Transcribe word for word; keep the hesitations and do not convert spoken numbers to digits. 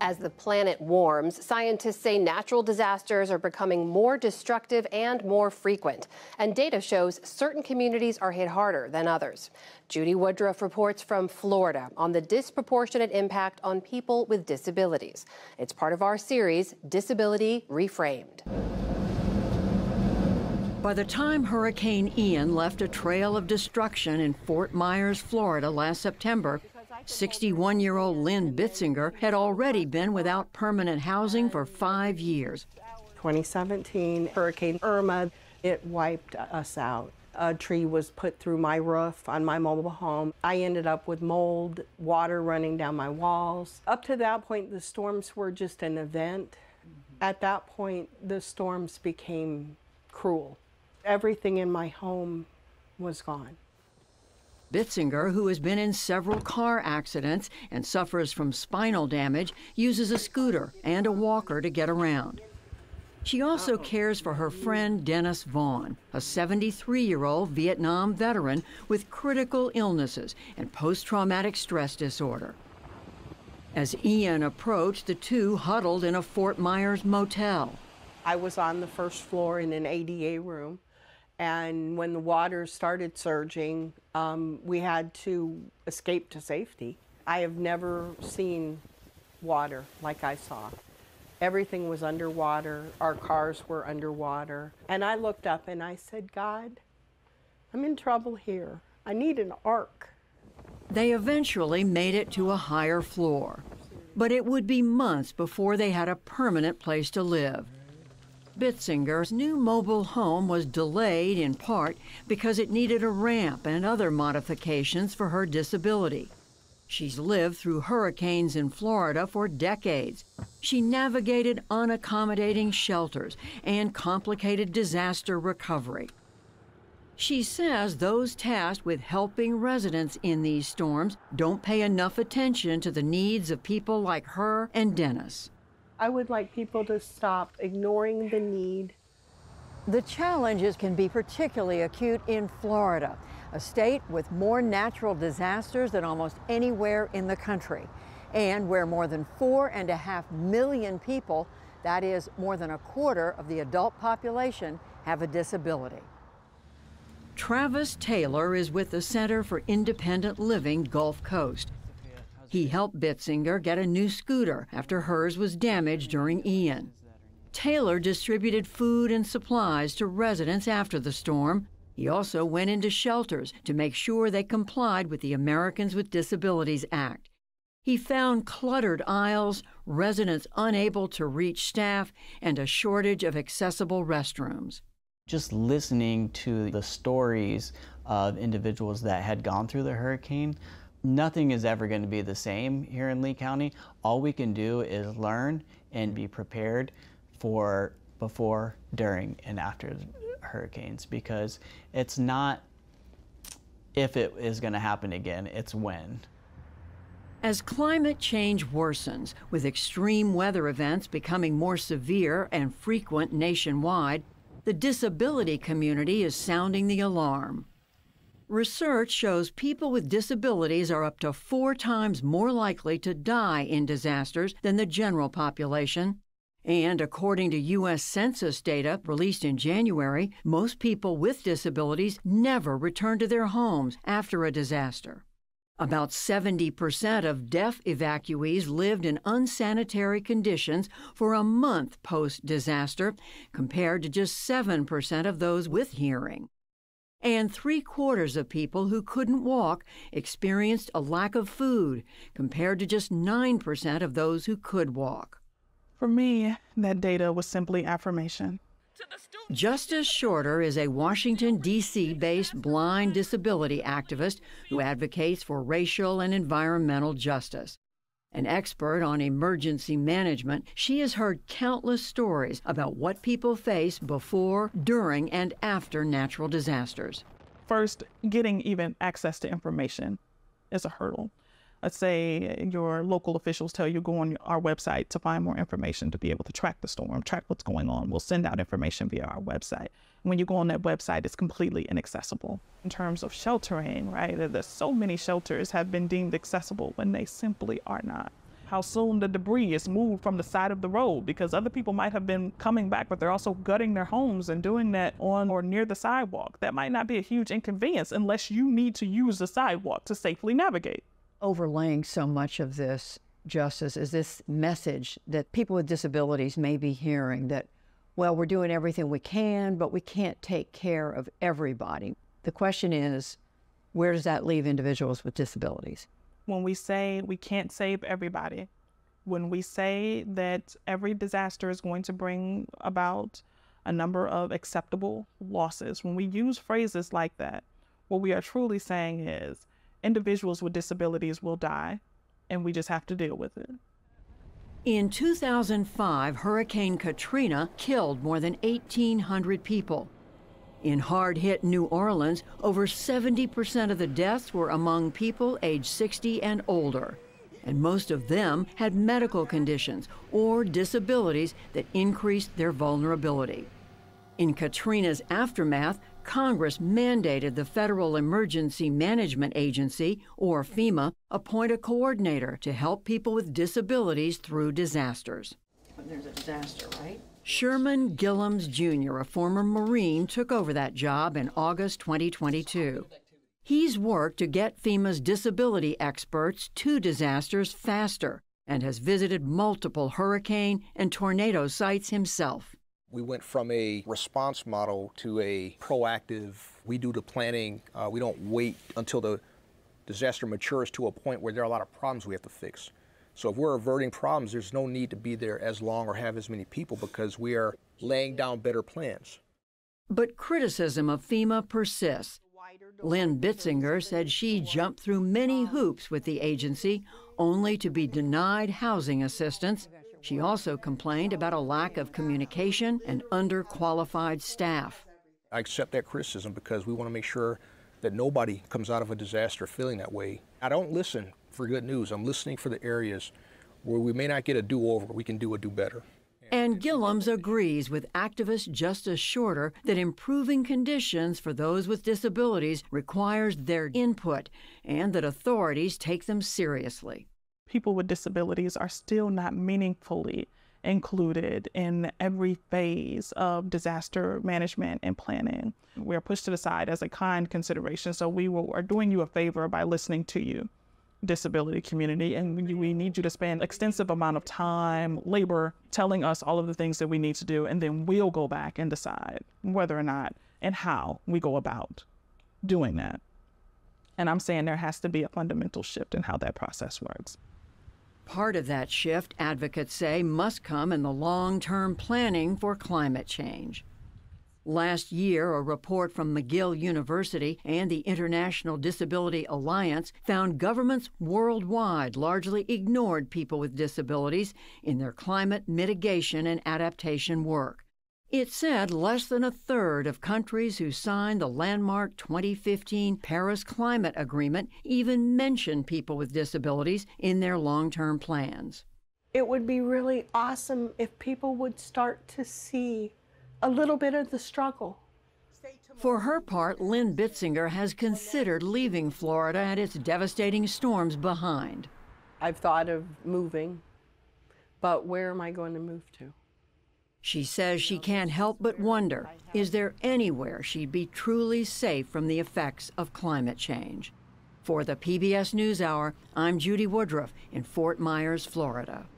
As the planet warms, scientists say natural disasters are becoming more destructive and more frequent. And data shows certain communities are hit harder than others. Judy Woodruff reports from Florida on the disproportionate impact on people with disabilities. It's part of our series, Disability Reframed. By the time Hurricane Ian left a trail of destruction in Fort Myers, Florida last September, sixty-one-year-old Lynn Bitzinger had already been without permanent housing for five years. twenty seventeen, Hurricane Irma, it wiped us out. A tree was put through my roof on my mobile home. I ended up with mold, water running down my walls. Up to that point, the storms were just an event. At that point, the storms became cruel. Everything in my home was gone. Bitzinger, who has been in several car accidents and suffers from spinal damage, uses a scooter and a walker to get around. She also cares for her friend Dennis Vaughn, a seventy-three-year-old Vietnam veteran with critical illnesses and post-traumatic stress disorder. As Ian approached, the two huddled in a Fort Myers motel. I was on the first floor in an A D A room. And when the water started surging, um, we had to escape to safety. I have never seen water like I saw. Everything was underwater. Our cars were underwater. And I looked up and I said, God, I'm in trouble here. I need an ark. They eventually made it to a higher floor, but it would be months before they had a permanent place to live. Bitzinger's new mobile home was delayed in part because it needed a ramp and other modifications for her disability. She's lived through hurricanes in Florida for decades. She navigated unaccommodating shelters and complicated disaster recovery. She says those tasked with helping residents in these storms don't pay enough attention to the needs of people like her and Dennis. I would like people to stop ignoring the need. The challenges can be particularly acute in Florida, a state with more natural disasters than almost anywhere in the country, and where more than four and a half million people, that is more than a quarter of the adult population, have a disability. Travis Taylor is with the Center for Independent Living Gulf Coast. He helped Bitzinger get a new scooter after hers was damaged during Ian. Taylor distributed food and supplies to residents after the storm. He also went into shelters to make sure they complied with the Americans with Disabilities Act. He found cluttered aisles, residents unable to reach staff, and a shortage of accessible restrooms. Just listening to the stories of individuals that had gone through the hurricane, nothing is ever going to be the same here in Lee County. All we can do is learn and be prepared for before, during, and after hurricanes, because it's not if it is going to happen again, it's when. As climate change worsens, with extreme weather events becoming more severe and frequent nationwide, the disability community is sounding the alarm. Research shows people with disabilities are up to four times more likely to die in disasters than the general population. And according to U S Census data released in January, most people with disabilities never return to their homes after a disaster. About seventy percent of deaf evacuees lived in unsanitary conditions for a month post-disaster, compared to just seven percent of those with hearing. And three-quarters of people who couldn't walk experienced a lack of food, compared to just nine percent of those who could walk. For me, that data was simply affirmation. Justice Shorter is a Washington, D C-based blind disability activist who advocates for racial and environmental justice. An expert on emergency management, she has heard countless stories about what people face before, during, and after natural disasters. First, getting even access to information is a hurdle. Let's say your local officials tell you go on our website to find more information to be able to track the storm, track what's going on. We'll send out information via our website. When you go on that website, it's completely inaccessible. In terms of sheltering, right, there's so many shelters have been deemed accessible when they simply are not. how soon the debris is moved from the side of the road, because other people might have been coming back, but they're also gutting their homes and doing that on or near the sidewalk. That might not be a huge inconvenience unless you need to use the sidewalk to safely navigate. Overlaying so much of this, Justice, is this message that people with disabilities may be hearing that, well, we're doing everything we can, but we can't take care of everybody. The question is, where does that leave individuals with disabilities? When we say we can't save everybody, when we say that every disaster is going to bring about a number of acceptable losses, when we use phrases like that, what we are truly saying is individuals with disabilities will die, and we just have to deal with it. In two thousand five, Hurricane Katrina killed more than eighteen hundred people. In hard-hit New Orleans, over seventy percent of the deaths were among people aged sixty and older, and most of them had medical conditions or disabilities that increased their vulnerability. In Katrina's aftermath, Congress mandated the Federal Emergency Management Agency, or FEMA, appoint a coordinator to help people with disabilities through disasters. When there's a disaster, right? Sherman Gillams Junior, a former Marine, took over that job in August twenty twenty-two. He's worked to get FEMA's disability experts to disasters faster and has visited multiple hurricane and tornado sites himself. We went from a response model to a proactive, we do the planning, uh, we don't wait until the disaster matures to a point where there are a lot of problems we have to fix. So if we're averting problems, there's no need to be there as long or have as many people because we are laying down better plans. But criticism of FEMA persists. Lynn Bitzinger said she jumped through many hoops with the agency only to be denied housing assistance. She also complained about a lack of communication and underqualified staff. I accept that criticism because we want to make sure that nobody comes out of a disaster feeling that way. I don't listen for good news. I'm listening for the areas where we may not get a do-over. We can do a do-better. And Gillams agrees with activist Justice Shorter that improving conditions for those with disabilities requires their input and that authorities take them seriously. People with disabilities are still not meaningfully included in every phase of disaster management and planning. We are pushed to the side as a kind consideration, so we will, are doing you a favor by listening to you, disability community, and we need you to spend extensive amount of time, labor, telling us all of the things that we need to do, and then we'll go back and decide whether or not and how we go about doing that. And I'm saying there has to be a fundamental shift in how that process works. Part of that shift, advocates say, must come in the long-term planning for climate change. Last year, a report from McGill University and the International Disability Alliance found governments worldwide largely ignored people with disabilities in their climate mitigation and adaptation work. It said less than a third of countries who signed the landmark twenty fifteen Paris Climate Agreement even mentioned people with disabilities in their long-term plans. It would be really awesome if people would start to see a little bit of the struggle. For her part, Lynn Bitzinger has considered leaving Florida and its devastating storms behind. I've thought of moving, but where am I going to move to? She says she can't help but wonder, is there anywhere she'd be truly safe from the effects of climate change? For the P B S NewsHour, I'm Judy Woodruff in Fort Myers, Florida.